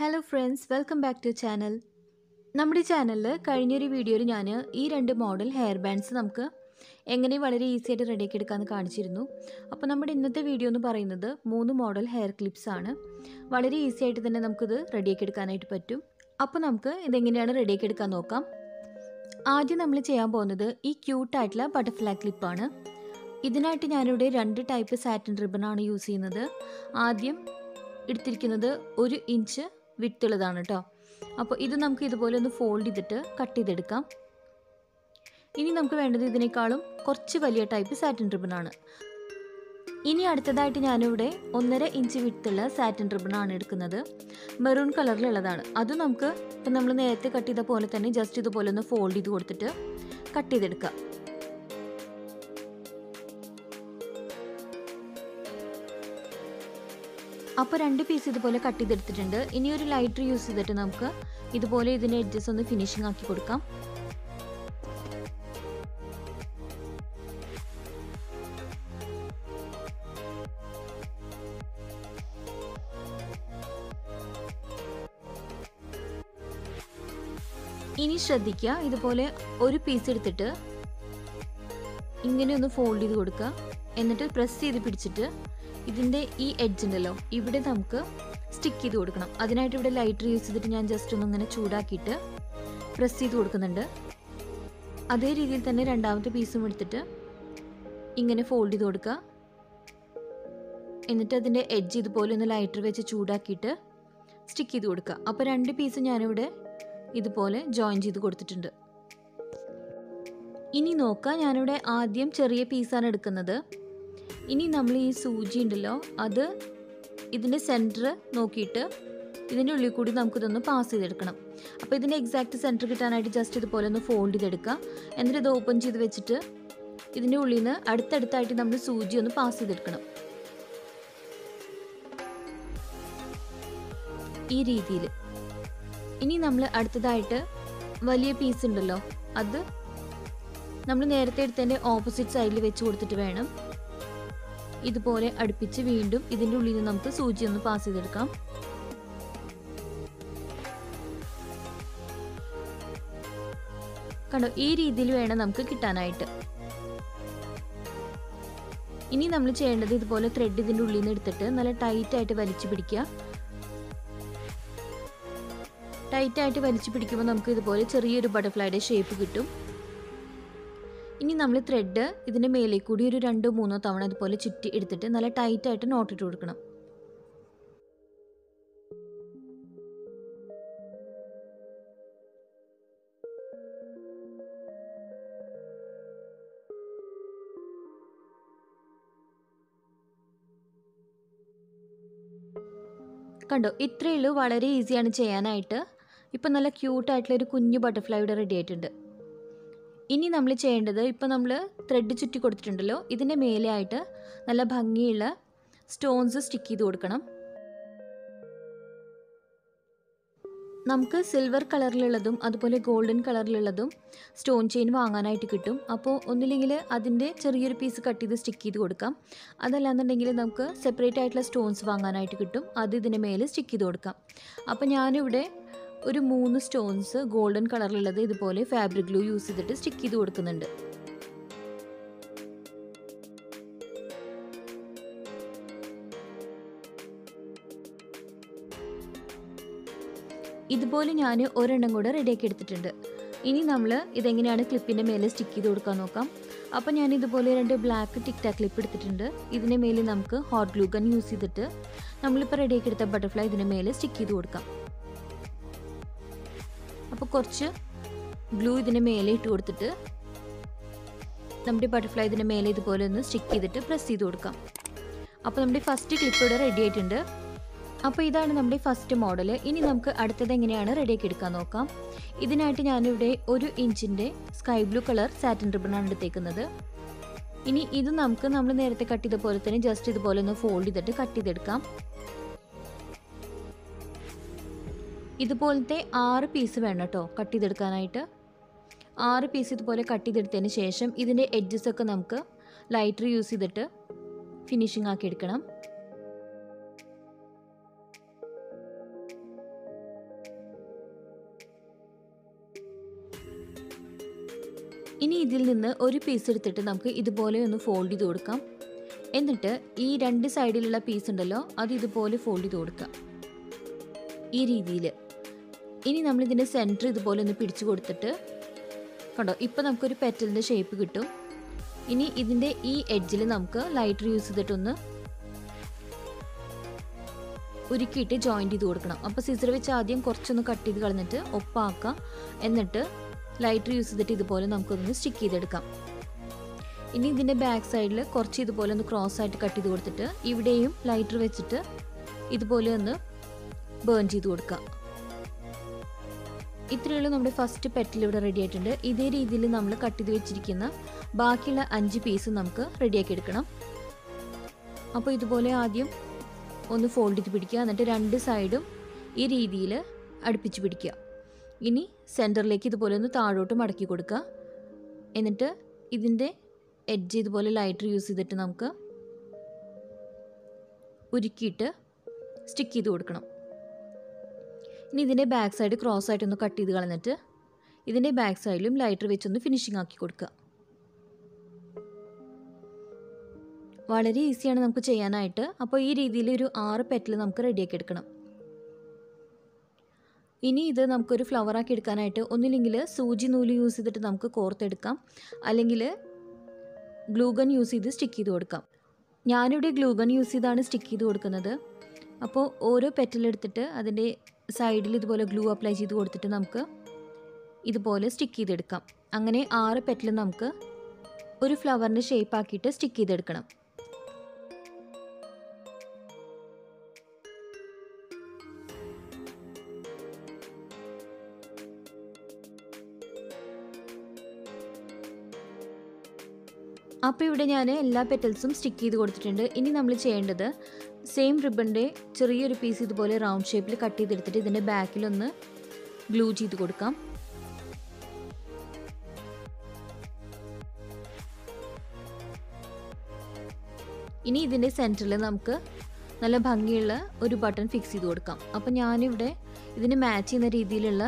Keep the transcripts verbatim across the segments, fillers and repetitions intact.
Hello friends, welcome back to the channel. നമ്മുടെ ചാനലിൽ കഴിഞ്ഞൊരു വീഡിയോയിൽ ഞാൻ ഈ രണ്ട് മോഡൽ ഹെയർ ബാൻഡ്സ് നമുക്ക് എങ്ങനെ വളരെ ഈസി ആയിട്ട് റെഡിയാക്കി എടുക്കാന്ന് കാണിച്ചിരുന്നു. അപ്പോൾ നമ്മുടെ ഇന്നത്തെ വീഡിയോ എന്ന് പറയുന്നത് മൂന്ന് മോഡൽ ഹെയർ ക്ലിപ്സ് ആണ്. വളരെ ഈസി ആയിട്ട് തന്നെ നമുക്ക് ഇത് റെഡിയാക്കി എടുക്കാനായിട്ട് പറ്റും. അപ്പോൾ നമുക്ക് ഇത് എങ്ങനെയാണ് റെഡിയാക്കി എടുക്കാൻ നോക്കാം. ആദ്യം നമ്മൾ ചെയ്യാൻ പോകുന്നത് ഈ ക്യൂട്ട് ആയിട്ടുള്ള ബട്ടർഫ്ലൈ ക്ലിപ്പ് ആണ്. ഇതിനായിട്ട് ഞാൻ ഇവിടെ രണ്ട് ടൈപ്പ് സാറ്റിൻ റിബൺ ആണ് യൂസ് ചെയ്യുന്നത്. ആദ്യം എടുത്തിരിക്കുന്നത് ഒരു ഇഞ്ച് വിട്ടുള്ളതാണ് ട്ടോ. അപ്പോൾ ഇത് നമുക്ക് ഇതുപോലെ ഒന്ന് ഫോൾഡ് ചെയ്തിട്ട് കട്ട് ചെയ്തെടുക്കാം. ഇനി നമുക്ക് വേണ്ടത് ഇതിനേക്കാളും കുറച്ച് വലിയ ടൈപ്പ് സാറ്റിൻ റിബൺ ആണ്. ഇനി അടുത്തതായിട്ട് ഞാനിവിടെ ഒന്നര ഇഞ്ച് വിട്ടുള്ള സാറ്റിൻ റിബൺ ആണ് എടുക്കുന്നത്. മെറൂൺ കളറിലുള്ളതാണ്. അത് നമുക്ക് ഇപ്പം നമ്മൾ നേരത്തെ കട്ട് ചെയ്ത പോലെ തന്നെ ജസ്റ്റ് ഇതുപോലെ ഒന്ന് ഫോൾഡ് ചെയ്ത് കൊടുത്തിട്ട് കട്ട് ചെയ്തെടുക്കാം. അപ്പോൾ രണ്ട് പീസ് ഇതുപോലെ കട്ട് ചെയ്തെടുത്തിട്ടുണ്ട്. ഇനി ഒരു ലൈറ്റർ യൂസ് ചെയ്തിട്ട് നമുക്ക് ഇതുപോലെ ഇതിൻ്റെ എഡ്ജസ് ഒന്ന് ഫിനിഷിംഗ് ആക്കി കൊടുക്കാം. ഇനി ശ്രദ്ധിക്കുക, ഇതുപോലെ ഒരു പീസ് എടുത്തിട്ട് ഇങ്ങനെ ഒന്ന് ഫോൾഡ് ചെയ്ത് കൊടുക്കുക. എന്നിട്ട് പ്രസ് ചെയ്ത് പിടിച്ചിട്ട് ഇതിൻ്റെ ഈ എഡ്ജ് ഉണ്ടല്ലോ, ഇവിടെ നമുക്ക് സ്റ്റിക്ക് ചെയ്ത് കൊടുക്കണം. അതിനായിട്ട് ഇവിടെ ലൈറ്റർ യൂസ് ചെയ്തിട്ട് ഞാൻ ജസ്റ്റ് ഒന്ന് ഇങ്ങനെ ചൂടാക്കിയിട്ട് പ്രസ് ചെയ്ത് കൊടുക്കുന്നുണ്ട്. അതേ രീതിയിൽ തന്നെ രണ്ടാമത്തെ പീസും എടുത്തിട്ട് ഇങ്ങനെ ഫോൾഡ് ചെയ്ത് കൊടുക്കുക. എന്നിട്ട് അതിൻ്റെ എഡ്ജ് ഇതുപോലെ ഒന്ന് ലൈറ്റർ വെച്ച് ചൂടാക്കിയിട്ട് സ്റ്റിക്ക് ചെയ്ത് കൊടുക്കുക. അപ്പോൾ രണ്ട് പീസ് ഞാനിവിടെ ഇതുപോലെ ജോയിൻ ചെയ്ത് കൊടുത്തിട്ടുണ്ട്. ഇനി നോക്കുക, ഞാനിവിടെ ആദ്യം ചെറിയ പീസാണ് എടുക്കുന്നത്. ഇനി നമ്മൾ ഈ സൂചി ഉണ്ടല്ലോ, അത് ഇതിൻ്റെ സെൻറ്റർ നോക്കിയിട്ട് ഇതിൻ്റെ ഉള്ളിൽ കൂടി നമുക്കിതൊന്ന് പാസ് ചെയ്തെടുക്കണം. അപ്പോൾ ഇതിൻ്റെ എക്സാക്റ്റ് സെൻറ്റർ കിട്ടാനായിട്ട് ജസ്റ്റ് ഇതുപോലെ ഒന്ന് ഫോൾഡ് ചെയ്തെടുക്കാം. എന്നിട്ട് ഇത് ഓപ്പൺ ചെയ്ത് വെച്ചിട്ട് ഇതിൻ്റെ ഉള്ളിൽ നിന്ന് അടുത്തടുത്തായിട്ട് നമ്മൾ സൂചി ഒന്ന് പാസ് ചെയ്തെടുക്കണം. ഈ രീതിയിൽ. ഇനി നമ്മൾ അടുത്തതായിട്ട് വലിയ പീസ് ഉണ്ടല്ലോ, അത് നമ്മൾ നേരത്തെ എടുത്തതിൻ്റെ ഓപ്പോസിറ്റ് സൈഡിൽ വെച്ച് കൊടുത്തിട്ട് വേണം ഇതുപോലെ അടുപ്പിച്ച് വീണ്ടും ഇതിൻ്റെ ഉള്ളിൽ നിന്ന് നമുക്ക് സൂചി ഒന്ന് പാസ് ചെയ്തെടുക്കാം. കണ്ടോ, ഈ രീതിയിൽ വേണം നമുക്ക് കിട്ടാനായിട്ട്. ഇനി നമ്മൾ ചെയ്യേണ്ടത് ഇതുപോലെ ത്രെഡ് ഇതിൻ്റെ ഉള്ളിൽ നിന്ന് എടുത്തിട്ട് നല്ല ടൈറ്റായിട്ട് വലിച്ചു പിടിക്കുക. ടൈറ്റായിട്ട് വലിച്ചു പിടിക്കുമ്പോൾ നമുക്ക് ഇതുപോലെ ചെറിയൊരു ബട്ടർഫ്ലൈയുടെ ഷേപ്പ് കിട്ടും. ഇനി നമ്മൾ ത്രെഡ് ഇതിൻ്റെ മേലെ കൂടി ഒരു രണ്ടോ മൂന്നോ തവണ ഇതുപോലെ ചുറ്റി എടുത്തിട്ട് നല്ല ടൈറ്റായിട്ട് നോട്ടിട്ട് കൊടുക്കണം. കണ്ടോ, ഇത്രയേ ഉള്ളൂ. വളരെ ഈസിയാണ് ചെയ്യാനായിട്ട്. ഇപ്പം നല്ല ക്യൂട്ടായിട്ടുള്ളൊരു കുഞ്ഞു ബട്ടർഫ്ലൈ ഇവിടെ റെഡി ആയിട്ടുണ്ട്. ഇനി നമ്മൾ ചെയ്യേണ്ടത്, ഇപ്പോൾ നമ്മൾ ത്രെഡ് ചുറ്റി കൊടുത്തിട്ടുണ്ടല്ലോ, ഇതിൻ്റെ മേലെയായിട്ട് നല്ല ഭംഗിയുള്ള സ്റ്റോൺസ് സ്റ്റിക്ക് ചെയ്ത് കൊടുക്കണം. നമുക്ക് സിൽവർ കളറിലുള്ളതും അതുപോലെ ഗോൾഡൻ കളറിലുള്ളതും സ്റ്റോൺ ചെയിൻ വാങ്ങാനായിട്ട് കിട്ടും. അപ്പോൾ ഒന്നില്ലെങ്കിൽ അതിൻ്റെ ചെറിയൊരു പീസ് കട്ട് ചെയ്ത് സ്റ്റിക്ക് ചെയ്ത് കൊടുക്കാം. അതല്ലാന്നുണ്ടെങ്കിൽ നമുക്ക് സെപ്പറേറ്റ് ആയിട്ടുള്ള സ്റ്റോൺസ് വാങ്ങാനായിട്ട് കിട്ടും. അത് ഇതിൻ്റെ മേലെ സ്റ്റിക്ക് ചെയ്ത് കൊടുക്കാം. അപ്പോൾ ഞാനിവിടെ ഒരു മൂന്ന് സ്റ്റോൺസ് ഗോൾഡൻ കളറിലുള്ളത് ഇതുപോലെ ഫാബ്രിക് ഗ്ലൂ യൂസ് ചെയ്തിട്ട് സ്റ്റിക്ക് ചെയ്ത് കൊടുക്കുന്നുണ്ട്. ഇതുപോലെ ഞാൻ ഒരെണ്ണം കൂടെ റെഡിയാക്കി എടുത്തിട്ടുണ്ട്. ഇനി നമ്മൾ ഇതെങ്ങനെയാണ് ക്ലിപ്പിൻ്റെ മേലെ സ്റ്റിക്ക് ചെയ്ത് കൊടുക്കാൻ നോക്കാം. അപ്പോൾ ഞാൻ ഇതുപോലെ രണ്ട് ബ്ലാക്ക് ടിക് ടാക് ക്ലിപ്പ് എടുത്തിട്ടുണ്ട്. ഇതിൻ്റെ മേലെ നമുക്ക് ഹോട്ട് ഗ്ലൂ ഗൺ യൂസ് ചെയ്തിട്ട് നമ്മളിപ്പോൾ റെഡിയാക്കി എടുത്ത ബട്ടർഫ്ലൈ ഇതിൻ്റെ മേലെ സ്റ്റിക്ക് ചെയ്ത് കൊടുക്കാം. അപ്പോൾ കുറച്ച് ഗ്ലൂ ഇതിൻ്റെ മേലെ ഇട്ട് കൊടുത്തിട്ട് നമ്മുടെ ബട്ടർഫ്ലൈ ഇതിൻ്റെ മേലെ ഇതുപോലെ ഒന്ന് സ്റ്റിക്ക് ചെയ്തിട്ട് പ്രസ് ചെയ്ത് കൊടുക്കാം. അപ്പോൾ നമ്മുടെ ഫസ്റ്റ് ക്ലിപ്പ് ഇവിടെ റെഡി ആയിട്ടുണ്ട്. അപ്പോൾ ഇതാണ് നമ്മുടെ ഫസ്റ്റ് മോഡൽ. ഇനി നമുക്ക് അടുത്തത് എങ്ങനെയാണ് റെഡിയാക്കി എടുക്കാൻ നോക്കാം. ഇതിനായിട്ട് ഞാനിവിടെ ഒരു ഇഞ്ചിൻ്റെ സ്കൈ ബ്ലൂ കളർ സാറ്റിൻ റിബണാണ് എടുത്തേക്കുന്നത്. ഇനി ഇത് നമുക്ക് നമ്മൾ നേരത്തെ കട്ട് ചെയ്ത പോലെ തന്നെ ജസ്റ്റ് ഇതുപോലെ ഒന്ന് ഫോൾഡ് ചെയ്തിട്ട് കട്ട് ചെയ്തെടുക്കാം. ഇതുപോലത്തെ ആറ് പീസ് വേണം കേട്ടോ കട്ട് ചെയ്തെടുക്കാനായിട്ട്. ആറ് പീസ് ഇതുപോലെ കട്ട് ചെയ്തെടുത്തതിന് ശേഷം ഇതിൻ്റെ എഡ്ജസൊക്കെ നമുക്ക് ലൈറ്റർ യൂസ് ചെയ്തിട്ട് ഫിനിഷിംഗ് ആക്കി എടുക്കണം. ഇനി ഇതിൽ നിന്ന് ഒരു പീസ് എടുത്തിട്ട് നമുക്ക് ഇതുപോലെ ഒന്ന് ഫോൾഡ് ചെയ്ത് കൊടുക്കാം. എന്നിട്ട് ഈ രണ്ട് സൈഡിലുള്ള പീസ് ഉണ്ടല്ലോ അത് ഇതുപോലെ ഫോൾഡ് ചെയ്ത് കൊടുക്കാം ഈ രീതിയിൽ. ഇനി നമ്മളിതിൻ്റെ സെൻറ്റർ ഇതുപോലെ ഒന്ന് പിടിച്ചു കൊടുത്തിട്ട് കണ്ടോ ഇപ്പോൾ നമുക്കൊരു പെറ്റലിൻ്റെ ഷേപ്പ് കിട്ടും. ഇനി ഇതിൻ്റെ ഈ എഡ്ജിൽ നമുക്ക് ലൈറ്റർ യൂസ് ചെയ്തിട്ടൊന്ന് ഉരുക്കിയിട്ട് ജോയിൻ്റ് ചെയ്ത് കൊടുക്കണം. അപ്പോൾ സിസർ വെച്ച് ആദ്യം കുറച്ചൊന്ന് കട്ട് ചെയ്ത് കളഞ്ഞിട്ട് ഒപ്പാക്കാം. എന്നിട്ട് ലൈറ്റർ യൂസ് ചെയ്തിട്ട് ഇതുപോലെ നമുക്കൊന്ന് സ്റ്റിക്ക് ചെയ്തെടുക്കാം. ഇനി ഇതിൻ്റെ ബാക്ക് സൈഡിൽ കുറച്ച് ഇതുപോലെ ഒന്ന് ക്രോസ് ആയിട്ട് കട്ട് ചെയ്ത് കൊടുത്തിട്ട് ഇവിടെയും ലൈറ്റർ വെച്ചിട്ട് ഇതുപോലെ ഒന്ന് ബേൺ ചെയ്ത് കൊടുക്കാം. ഇത്രയുള്ള നമ്മുടെ ഫസ്റ്റ് പെറ്റൽ ഇവിടെ റെഡി ആയിട്ടുണ്ട്. ഇതേ രീതിയിൽ നമ്മൾ കട്ട് ചെയ്ത് വെച്ചിരിക്കുന്ന ബാക്കിയുള്ള അഞ്ച് പീസ് നമുക്ക് റെഡിയാക്കി എടുക്കണം. അപ്പോൾ ഇതുപോലെ ആദ്യം ഒന്ന് ഫോൾഡ് ചെയ്ത് പിടിക്കുക. എന്നിട്ട് രണ്ട് സൈഡും ഈ രീതിയിൽ അടുപ്പിച്ച് പിടിക്കുക. ഇനി സെൻറ്ററിലേക്ക് ഇതുപോലെ ഒന്ന് താഴോട്ട് മടക്കി കൊടുക്കുക. എന്നിട്ട് ഇതിൻ്റെ എഡ്ജ് ഇതുപോലെ ലൈറ്റർ യൂസ് ചെയ്തിട്ട് നമുക്ക് ഉരുക്കിയിട്ട് സ്റ്റിക്ക് ചെയ്ത് കൊടുക്കണം. ഇനി ഇതിൻ്റെ ബാക്ക് സൈഡ് ക്രോസ് ആയിട്ടൊന്ന് കട്ട് ചെയ്ത് കളഞ്ഞിട്ട് ഇതിൻ്റെ ബാക്ക് സൈഡിലും ലൈറ്റർ വെച്ചൊന്ന് ഫിനിഷിംഗ് ആക്കി കൊടുക്കുക. വളരെ ഈസിയാണ് നമുക്ക് ചെയ്യാനായിട്ട്. അപ്പോൾ ഈ രീതിയിൽ ഒരു ആറ് പെറ്റൽ നമുക്ക് റെഡിയാക്കി എടുക്കണം. ഇനി ഇത് നമുക്കൊരു ഫ്ലവറാക്കി എടുക്കാനായിട്ട് ഒന്നില്ലെങ്കിൽ സൂചി നൂല് യൂസ് ചെയ്തിട്ട് നമുക്ക് കോർത്തെടുക്കാം, അല്ലെങ്കിൽ ഗ്ലൂഗൺ യൂസ് ചെയ്ത് സ്റ്റിക്ക് ചെയ്ത് കൊടുക്കാം. ഞാനിവിടെ ഗ്ലൂഗൺ യൂസ് ചെയ്താണ് സ്റ്റിക്ക് ചെയ്ത് കൊടുക്കുന്നത്. അപ്പോൾ ഓരോ പെറ്റലെടുത്തിട്ട് അതിൻ്റെ സൈഡിൽ ഇതുപോലെ ഗ്ലൂ അപ്ലൈ ചെയ്ത് കൊടുത്തിട്ട് നമുക്ക് ഇതുപോലെ സ്റ്റിക്ക് ചെയ്തെടുക്കാം. അങ്ങനെ ആറ് പെറ്റൽ നമുക്ക് ഒരു ഫ്ലവറിൻ്റെ ഷേപ്പാക്കിയിട്ട് സ്റ്റിക്ക് ചെയ്തെടുക്കണം. അപ്പോൾ ഇവിടെ ഞാൻ എല്ലാ പെറ്റൽസും സ്റ്റിക്ക് ചെയ്ത് കൊടുത്തിട്ടുണ്ട്. ഇനി നമ്മൾ ചെയ്യേണ്ടത് സെയിം റിബണിൻ്റെ ചെറിയൊരു പീസ് ഇതുപോലെ റൗണ്ട് ഷേപ്പിൽ കട്ട് ചെയ്തെടുത്തിട്ട് ഇതിൻ്റെ ബാക്കിലൊന്ന് ഗ്ലൂ ചെയ്ത് കൊടുക്കാം. ഇനി ഇതിൻ്റെ സെൻറ്ററിൽ നമുക്ക് നല്ല ഭംഗിയുള്ള ഒരു ബട്ടൺ ഫിക്സ് ചെയ്ത് കൊടുക്കാം. അപ്പോൾ ഞാനിവിടെ ഇതിന് മാച്ച് ചെയ്യുന്ന രീതിയിലുള്ള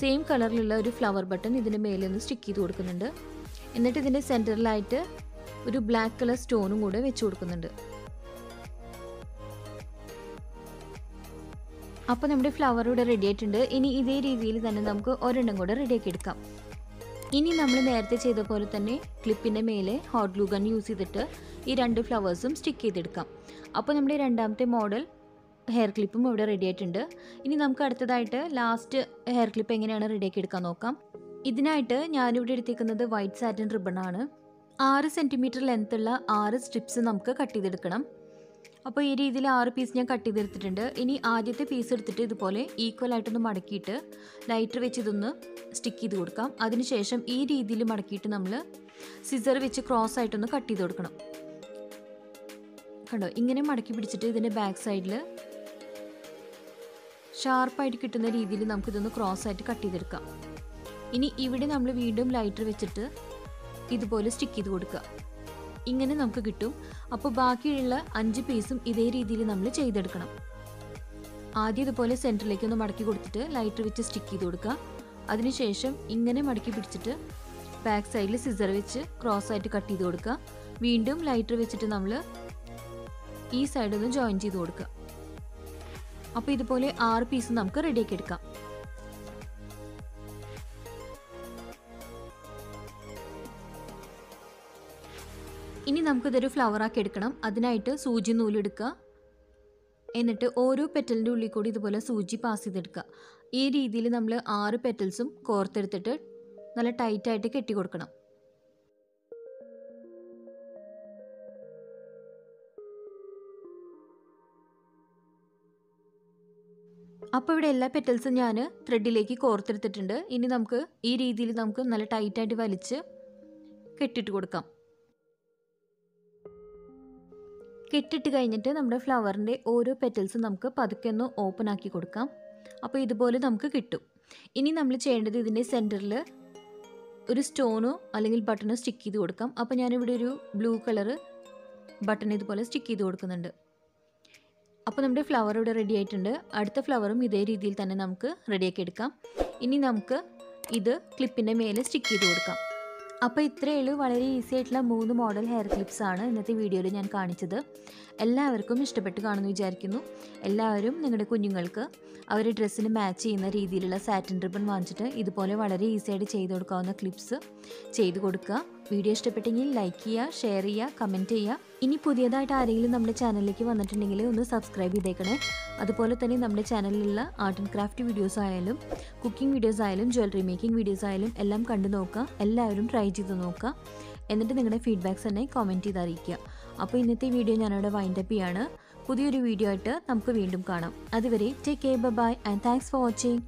സെയിം കളറിലുള്ള ഒരു ഫ്ലവർ ബട്ടൺ ഇതിൻ്റെ മേലൊന്ന് സ്റ്റിക്ക് ചെയ്ത് കൊടുക്കുന്നുണ്ട്. എന്നിട്ട് ഇതിൻ്റെ സെൻറ്ററിലായിട്ട് ഒരു ബ്ലാക്ക് കളർ സ്റ്റോണും കൂടെ വെച്ച് കൊടുക്കുന്നുണ്ട്. അപ്പോൾ നമ്മുടെ ഫ്ലവർ ഇവിടെ റെഡി ആയിട്ടുണ്ട്. ഇനി ഇതേ രീതിയിൽ തന്നെ നമുക്ക് ഒരെണ്ണം കൂടെ റെഡിയാക്കി എടുക്കാം. ഇനി നമ്മൾ നേരത്തെ ചെയ്ത പോലെ തന്നെ ക്ലിപ്പിൻ്റെ മേലെ ഹോട്ട് ഗ്ലൂ ഗൺ യൂസ് ചെയ്തിട്ട് ഈ രണ്ട് ഫ്ലവേഴ്സും സ്റ്റിക്ക് ചെയ്തെടുക്കാം. അപ്പോൾ നമ്മുടെ രണ്ടാമത്തെ മോഡൽ ഹെയർ ക്ലിപ്പും ഇവിടെ റെഡി ആയിട്ടുണ്ട്. ഇനി നമുക്ക് അടുത്തതായിട്ട് ലാസ്റ്റ് ഹെയർ ക്ലിപ്പ് എങ്ങനെയാണ് റെഡിയാക്കി എടുക്കാൻ നോക്കാം. ഇതിനായിട്ട് ഞാനിവിടെ എടുത്തിരിക്കുന്നത് വൈറ്റ് സാറ്റിൻ റിബണാണ്. ആറ് സെൻറ്റിമീറ്റർ ലെങ്ത്തുള്ള ആറ് സ്ട്രിപ്സ് നമുക്ക് കട്ട് ചെയ്തെടുക്കണം. അപ്പോൾ ഈ രീതിയിൽ ആറ് പീസ് ഞാൻ കട്ട് ചെയ്തെടുത്തിട്ടുണ്ട്. ഇനി ആദ്യത്തെ പീസ് എടുത്തിട്ട് ഇതുപോലെ ഈക്വലായിട്ടൊന്ന് മടക്കിയിട്ട് ലൈറ്റർ വെച്ച് ഇതൊന്ന് സ്റ്റിക്ക് ചെയ്ത് കൊടുക്കാം. അതിനുശേഷം ഈ രീതിയിൽ മടക്കിയിട്ട് നമ്മൾ സിസർ വെച്ച് ക്രോസ് ആയിട്ടൊന്ന് കട്ട് ചെയ്ത് കൊടുക്കണം. കണ്ടോ ഇങ്ങനെ മടക്കി പിടിച്ചിട്ട് ഇതിൻ്റെ ബാക്ക് സൈഡിൽ ഷാർപ്പായിട്ട് കിട്ടുന്ന രീതിയിൽ നമുക്കിതൊന്ന് ക്രോസ് ആയിട്ട് കട്ട് ചെയ്തെടുക്കാം. ഇനി ഇവിടെ നമ്മൾ വീണ്ടും ലൈറ്റർ വെച്ചിട്ട് ഇതുപോലെ സ്റ്റിക്ക് ചെയ്ത് കൊടുക്കുക. ഇങ്ങനെ നമുക്ക് കിട്ടും. അപ്പോൾ ബാക്കിയുള്ള അഞ്ച് പീസും ഇതേ രീതിയിൽ നമ്മൾ ചെയ്തെടുക്കണം. ആദ്യം ഇതുപോലെ സെൻറ്ററിലേക്ക് ഒന്ന് മടക്കി കൊടുത്തിട്ട് ലൈറ്റർ വെച്ച് സ്റ്റിക്ക് ചെയ്ത് കൊടുക്കുക. അതിനുശേഷം ഇങ്ങനെ മടക്കി പിടിച്ചിട്ട് ബാക്ക് സൈഡിൽ സിസർ വെച്ച് ക്രോസ് ആയിട്ട് കട്ട് ചെയ്ത് കൊടുക്കുക. വീണ്ടും ലൈറ്റർ വെച്ചിട്ട് നമ്മൾ ഈ സൈഡിൽ നിന്ന് ജോയിൻ ചെയ്ത് കൊടുക്കുക. അപ്പോൾ ഇതുപോലെ ആറ് പീസ് നമുക്ക് റെഡിയാക്കി എടുക്കാം. ഇനി നമുക്കിതൊരു ഫ്ലവറാക്കി എടുക്കണം. അതിനായിട്ട് സൂചി നൂലെടുക്കുക. എന്നിട്ട് ഓരോ പെറ്റലിൻ്റെ ഉള്ളിൽ കൂടി ഇതുപോലെ സൂചി പാസ് ചെയ്തെടുക്കുക. ഈ രീതിയിൽ നമ്മൾ ആറ് പെറ്റൽസും കോർത്തെടുത്തിട്ട് നല്ല ടൈറ്റായിട്ട് കെട്ടി കൊടുക്കണം. അപ്പോൾ ഇവിടെ എല്ലാ പെറ്റൽസും ഞാൻ ത്രെഡിലേക്ക് കോർത്തെടുത്തിട്ടുണ്ട്. ഇനി നമുക്ക് ഈ രീതിയിൽ നമുക്ക് നല്ല ടൈറ്റായിട്ട് വലിച്ച് കെട്ടിട്ട് കൊടുക്കാം. കെട്ടിട്ട് കഴിഞ്ഞിട്ട് നമ്മുടെ ഫ്ലവറിൻ്റെ ഓരോ പെറ്റൽസും നമുക്ക് പതുക്കെ ഒന്ന് ഓപ്പൺ ആക്കി കൊടുക്കാം. അപ്പോൾ ഇതുപോലെ നമുക്ക് കിട്ടും. ഇനി നമ്മൾ ചെയ്യേണ്ടത് ഇതിൻ്റെ സെൻറ്ററിൽ ഒരു സ്റ്റോണോ അല്ലെങ്കിൽ ബട്ടണോ സ്റ്റിക്ക് ചെയ്ത് കൊടുക്കാം. അപ്പോൾ ഞാനിവിടെ ഒരു ബ്ലൂ കളറ് ബട്ടൺ ഇതുപോലെ സ്റ്റിക്ക് ചെയ്ത് കൊടുക്കുന്നുണ്ട്. അപ്പോൾ നമ്മുടെ ഫ്ലവർ ഇവിടെ റെഡി ആയിട്ടുണ്ട്. അടുത്ത ഫ്ലവറും ഇതേ രീതിയിൽ തന്നെ നമുക്ക് റെഡിയാക്കി എടുക്കാം. ഇനി നമുക്ക് ഇത് ക്ലിപ്പിൻ്റെ മേലെ സ്റ്റിക്ക് ചെയ്ത് കൊടുക്കാം. അപ്പോൾ ഇത്രയേ ഉള്ളൂ. വളരെ ഈസി ആയിട്ടുള്ള മൂന്ന് മോഡൽ ഹെയർ ക്ലിപ്സാണ് ഇന്നത്തെ വീഡിയോയിൽ ഞാൻ കാണിച്ചത്. എല്ലാവർക്കും ഇഷ്ടപ്പെട്ട് കാണുമെന്ന് വിചാരിക്കുന്നു. എല്ലാവരും നിങ്ങളുടെ കുഞ്ഞുങ്ങൾക്ക് അവരുടെ ഡ്രസ്സിന് മാച്ച് ചെയ്യുന്ന രീതിയിലുള്ള സാറ്റിൻ റിബൺ വാങ്ങിച്ചിട്ട് ഇതുപോലെ വളരെ ഈസിയായിട്ട് ചെയ്ത് കൊടുക്കാവുന്ന ക്ലിപ്സ് ചെയ്ത് കൊടുക്കുക. വീഡിയോ ഇഷ്ടപ്പെട്ടെങ്കിൽ ലൈക്ക് ചെയ്യുക, ഷെയർ ചെയ്യുക, കമൻറ്റ് ചെയ്യുക. ഇനി പുതിയതായിട്ട് ആരെങ്കിലും നമ്മുടെ ചാനലിലേക്ക് വന്നിട്ടുണ്ടെങ്കിൽ ഒന്ന് സബ്സ്ക്രൈബ് ചെയ്തേക്കണേ. അതുപോലെ തന്നെ നമ്മുടെ ചാനലിലുള്ള ആർട്ട് ആൻഡ് ക്രാഫ്റ്റ് വീഡിയോസ് ആയാലും കുക്കിംഗ് വീഡിയോസ് ആയാലും ജ്വല്ലറി മേക്കിംഗ് വീഡിയോസ് ആയാലും എല്ലാം കണ്ടു നോക്കുക. എല്ലാവരും ട്രൈ ചെയ്ത് നോക്കുക. എന്നിട്ട് നിങ്ങളുടെ ഫീഡ്ബാക്ക്സ് തന്നെ കമൻറ്റ് ചെയ്ത് അറിയിക്കുക. അപ്പോൾ ഇന്നത്തെ വീഡിയോ ഞാനവിടെ വൈൻഡപ്പ് ചെയ്യാണ്. പുതിയൊരു വീഡിയോ ആയിട്ട് നമുക്ക് വീണ്ടും കാണാം. അതുവരെ take care, bye and thanks for watching.